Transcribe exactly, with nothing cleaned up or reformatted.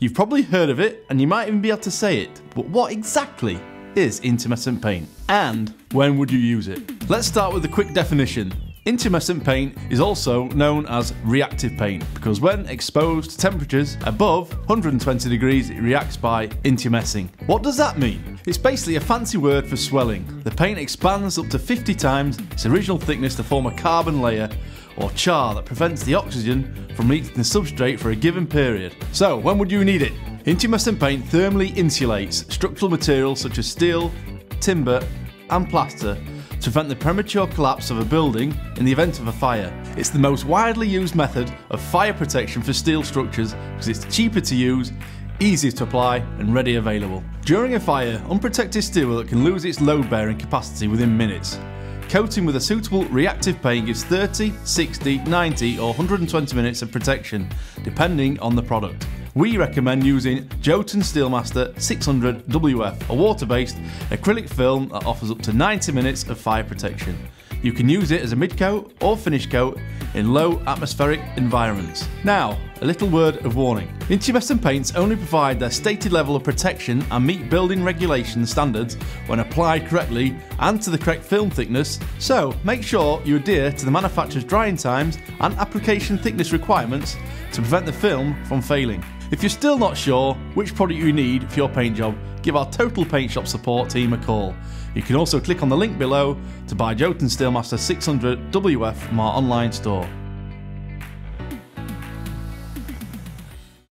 You've probably heard of it and you might even be able to say it, but what exactly is intumescent paint and when would you use it? Let's start with a quick definition. Intumescent paint is also known as reactive paint because when exposed to temperatures above one hundred twenty degrees, it reacts by intumescing. What does that mean? It's basically a fancy word for swelling. The paint expands up to fifty times its original thickness to form a carbon layer or char that prevents the oxygen from reaching the substrate for a given period. So when would you need it? Intumescent paint thermally insulates structural materials such as steel, timber and plaster to prevent the premature collapse of a building in the event of a fire. It's the most widely used method of fire protection for steel structures because it's cheaper to use, easier to apply and ready available. During a fire, unprotected steel can lose its load-bearing capacity within minutes. Coating with a suitable reactive paint gives thirty, sixty, ninety or one hundred twenty minutes of protection, depending on the product. We recommend using Jotun Steelmaster six hundred W F, a water-based acrylic film that offers up to ninety minutes of fire protection. You can use it as a mid-coat or finish coat in low atmospheric environments. Now, a little word of warning. Intumescent paints only provide their stated level of protection and meet building regulation standards when applied correctly and to the correct film thickness, so make sure you adhere to the manufacturer's drying times and application thickness requirements to prevent the film from failing. If you're still not sure which product you need for your paint job, give our Total Paint Shop support team a call. You can also click on the link below to buy Jotun Steelmaster six hundred W F from our online store.